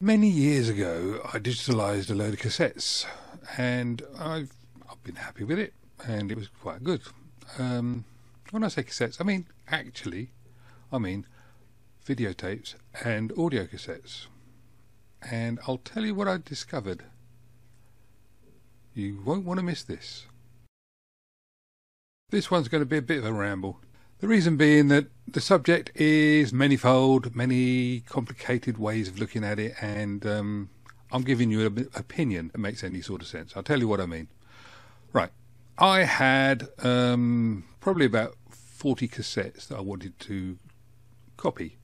Many years ago, I digitalized a load of cassettes, and I've been happy with it, and it was quite good. When I say cassettes, I mean videotapes and audio cassettes. And I'll tell you what I discovered. You won't want to miss this. This one's going to be a bit of a ramble. The reason being that the subject is manifold, many complicated ways of looking at it, and I'm giving you an opinion that makes any sort of sense. I'll tell you what I mean. Right, I had probably about 40 cassettes that I wanted to copy,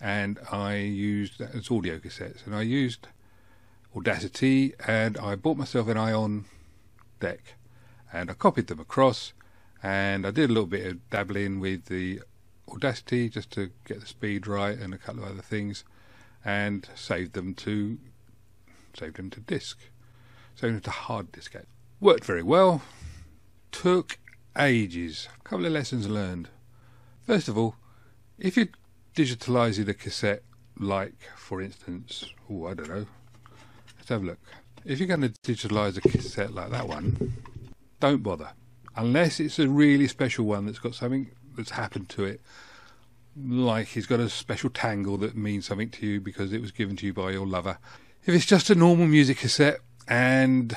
and I used that as audio cassettes, and I used Audacity, and I bought myself an ION deck, and I copied them across. And I did a little bit of dabbling with the Audacity just to get the speed right and a couple of other things, and saved them to hard disk. Worked very well. Took ages. A couple of lessons learned. First of all, if you're digitalising a cassette, like for instance, let's have a look. If you're going to digitalise a cassette like that one, don't bother. Unless it's a really special one that's got something that's happened to it, like it's got a special tangle that means something to you because it was given to you by your lover. If it's just a normal music cassette and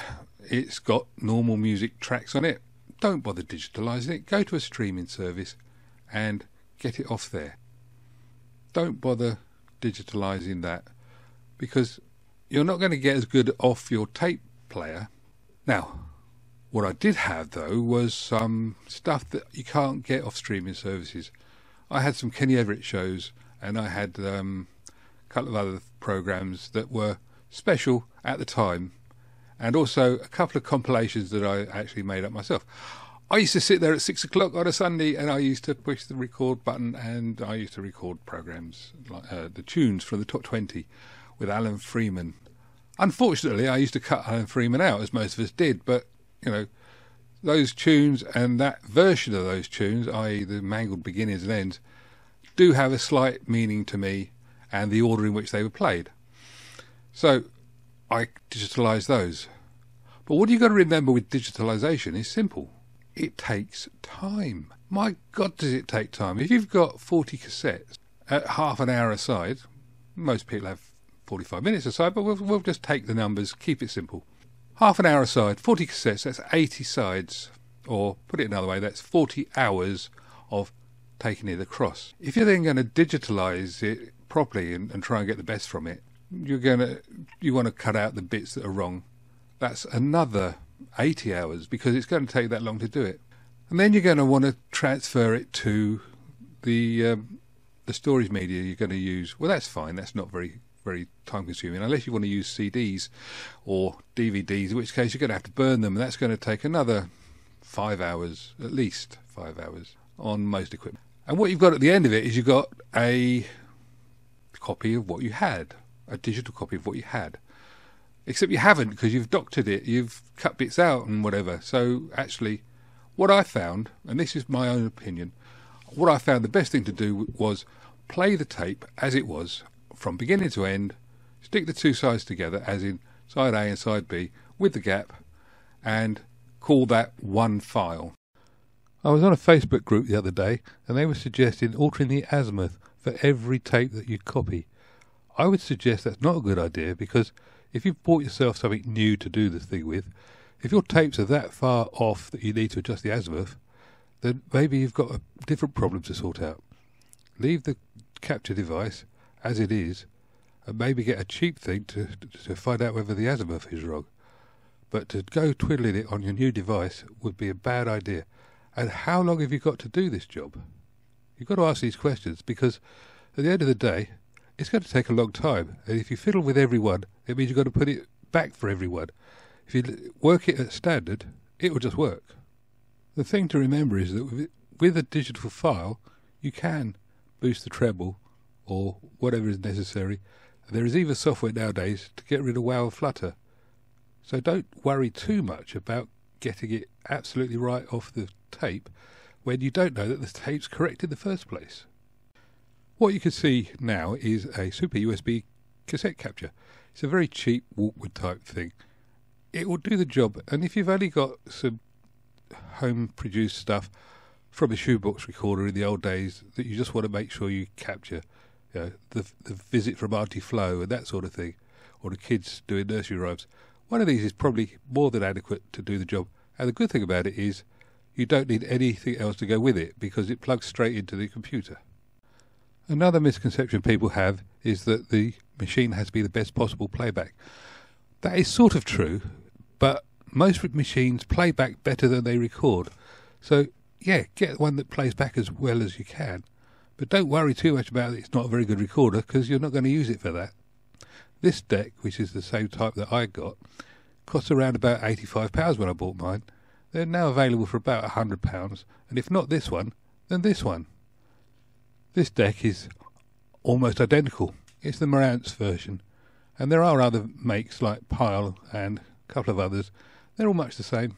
it's got normal music tracks on it, don't bother digitalising it. Go to a streaming service and get it off there. Don't bother digitalising that, because you're not going to get as good off your tape player. Now, what I did have, though, was some stuff that you can't get off streaming services. I had some Kenny Everett shows, and I had a couple of other programs that were special at the time, and also a couple of compilations that I actually made up myself. I used to sit there at 6 o'clock on a Sunday, and I used to push the record button, and I used to record programs, like the tunes from the top 20 with Alan Freeman. Unfortunately, I used to cut Alan Freeman out, as most of us did, but you know, those tunes and that version of those tunes, i.e. the mangled beginnings and ends, do have a slight meaning to me, and the order in which they were played. So I digitalised those. But what you've got to remember with digitalisation is simple. It takes time. My God, does it take time. If you've got 40 cassettes at half an hour aside, most people have 45 minutes aside, but we'll just take the numbers, keep it simple. Half an hour aside, 40 cassettes, that's 80 sides, or put it another way, that's 40 hours of taking it across. If you're then going to digitalise it properly and try and get the best from it, you want to cut out the bits that are wrong. That's another 80 hours, because it's going to take that long to do it. And then you're going to want to transfer it to the storage media you're going to use. Well, that's fine, that's not very time consuming, unless you want to use CDs or DVDs, in which case you're going to have to burn them, and that's going to take another 5 hours, at least 5 hours on most equipment. And what you've got at the end of it is you've got a copy of what you had, a digital copy of what you had, except you haven't, because you've doctored it, you've cut bits out and whatever. So actually what I found, and this is my own opinion, what I found the best thing to do was play the tape as it was from beginning to end, stick the two sides together, as in side A and side B, with the gap, and call that one file. I was on a Facebook group the other day, and they were suggesting altering the azimuth for every tape that you copy. I would suggest that's not a good idea, because if you've bought yourself something new to do this thing with, if your tapes are that far off that you need to adjust the azimuth, then maybe you've got a different problem to sort out. Leave the capture device as it is, and maybe get a cheap thing to find out whether the azimuth is wrong. But to go twiddling it on your new device would be a bad idea. And how long have you got to do this job? You've got to ask these questions, because at the end of the day, it's going to take a long time. And if you fiddle with every one, it means you've got to put it back for every one. If you work it at standard, it will just work. The thing to remember is that with a digital file, you can boost the treble or whatever is necessary. There is even software nowadays to get rid of wow and flutter. So don't worry too much about getting it absolutely right off the tape when you don't know that the tape's correct in the first place. What you can see now is a Super USB cassette capture. It's a very cheap Walkwood type thing. It will do the job, and if you've only got some home-produced stuff from a shoebox recorder in the old days that you just want to make sure you capture, you know, the visit from Auntie Flo and that sort of thing, or the kids doing nursery rhymes, one of these is probably more than adequate to do the job. And the good thing about it is you don't need anything else to go with it because it plugs straight into the computer. Another misconception people have is that the machine has to be the best possible playback. That is sort of true, but most machines play back better than they record. So, yeah, get one that plays back as well as you can. But don't worry too much about it. It's not a very good recorder because you're not going to use it for that. This deck, which is the same type that I got, cost around about £85 when I bought mine. They're now available for about £100, and if not this one, then this one. This deck is almost identical. It's the Marantz version, and there are other makes like Pyle and a couple of others. They're all much the same.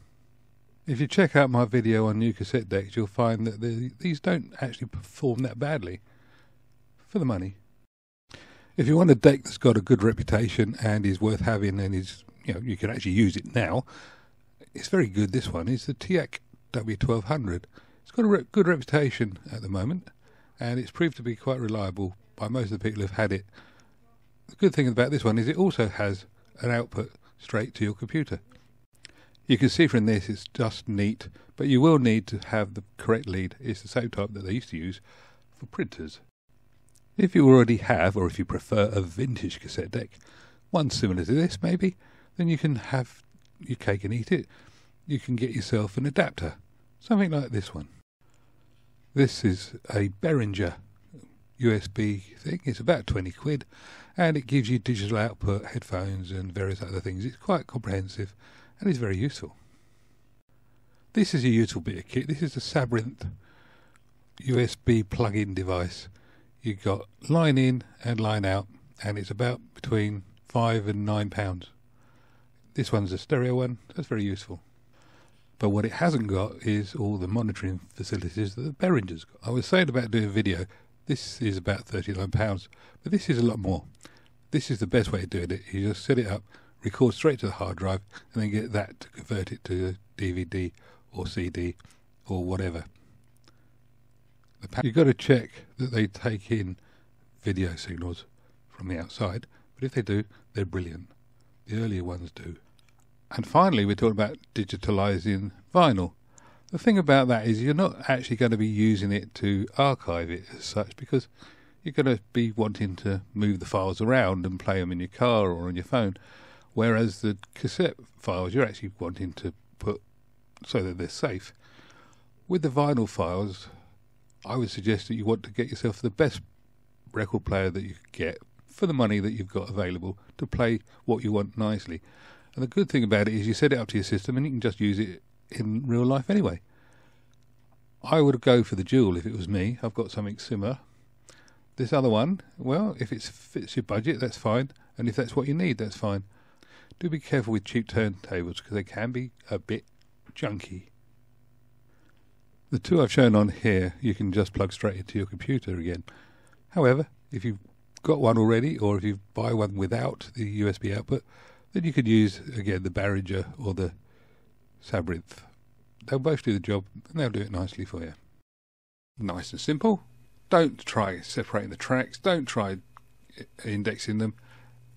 If you check out my video on new cassette decks, you'll find that these don't actually perform that badly for the money. If you want a deck that's got a good reputation and is worth having and is, you know, you can actually use it now, it's very good. This one is the TEAC W-1200. It's got a good reputation at the moment, and it's proved to be quite reliable by most of the people who've had it. The good thing about this one is it also has an output straight to your computer. You can see from this it's just neat, but you will need to have the correct lead. It's the same type that they used to use for printers. If you already have, or if you prefer a vintage cassette deck, one similar to this maybe, then you can have your cake and eat it. You can get yourself an adapter, something like this one. This is a Behringer USB thing. It's about 20 quid, and it gives you digital output, headphones and various other things. It's quite comprehensive and is very useful. This is a useful bit of kit. This is the Sabrent USB plug-in device. You've got line in and line out, and it's about between £5 and £9. This one's a stereo one, that's very useful. But what it hasn't got is all the monitoring facilities that the Behringer's got. I was saying about doing a video, this is about £39, but this is a lot more. This is the best way of doing it. You just set it up, record straight to the hard drive, and then get that to convert it to DVD or CD or whatever. You've got to check that they take in video signals from the outside, but if they do, they're brilliant. The earlier ones do. And finally, we're talking about digitalising vinyl. The thing about that is you're not actually going to be using it to archive it as such, because you're going to be wanting to move the files around and play them in your car or on your phone, whereas the cassette files you're actually wanting to put so that they're safe. With the vinyl files, I would suggest that you want to get yourself the best record player that you can get for the money that you've got available to play what you want nicely. And the good thing about it is you set it up to your system and you can just use it in real life anyway. I would go for the Dual if it was me. I've got something similar. This other one, well, if it fits your budget, that's fine. And if that's what you need, that's fine. Do be careful with cheap turntables because they can be a bit junky. The two I've shown on here, you can just plug straight into your computer again. However, if you've got one already, or if you buy one without the USB output, then you could use again the Behringer or the Sabrent. They'll both do the job and they'll do it nicely for you. Nice and simple. Don't try separating the tracks, don't try indexing them.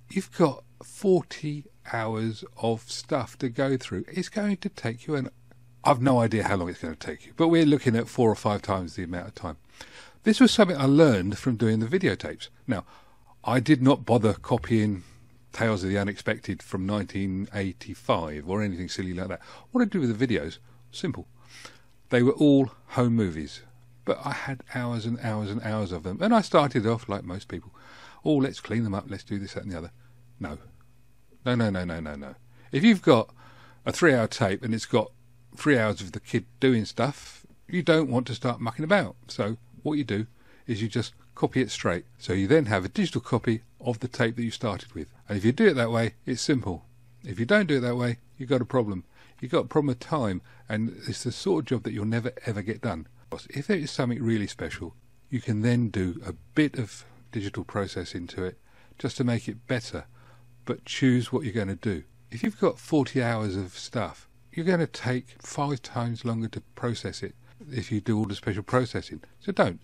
You've got 40 hours of stuff to go through. It's going to take you, and I've no idea how long it's going to take you, but we're looking at 4 or 5 times the amount of time. This was something I learned from doing the videotapes. Now, I did not bother copying Tales of the Unexpected from 1985 or anything silly like that. What I did with the videos, simple. They were all home movies, but I had hours and hours and hours of them. And I started off like most people. Oh, let's clean them up, let's do this, that and the other. No. No, no, no, no, no, no. If you've got a 3-hour tape and it's got 3 hours of the kid doing stuff, you don't want to start mucking about. So what you do is you just copy it straight. So you then have a digital copy of the tape that you started with. And if you do it that way, it's simple. If you don't do it that way, you've got a problem. You've got a problem with time, and it's the sort of job that you'll never ever get done. If there is something really special, you can then do a bit of digital processing to it just to make it better, but choose what you're going to do. If you've got 40 hours of stuff, you're going to take 5 times longer to process it if you do all the special processing. So don't.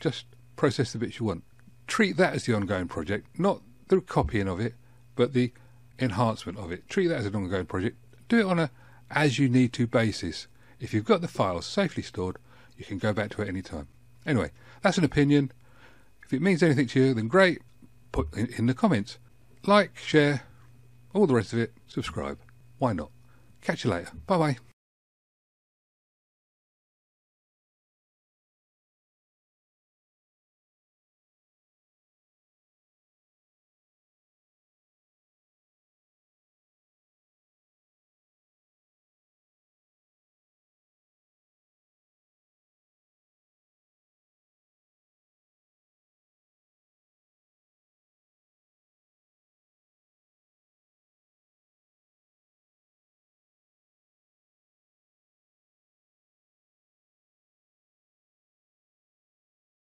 Just process the bits you want. Treat that as the ongoing project, not the copying of it, but the enhancement of it. Treat that as an ongoing project. Do it on a as-you-need-to basis. If you've got the files safely stored, you can go back to it any time. Anyway, that's an opinion. If it means anything to you, then great. Put in the comments. Like, share, all the rest of it. Subscribe. Why not? Catch you later. Bye-bye.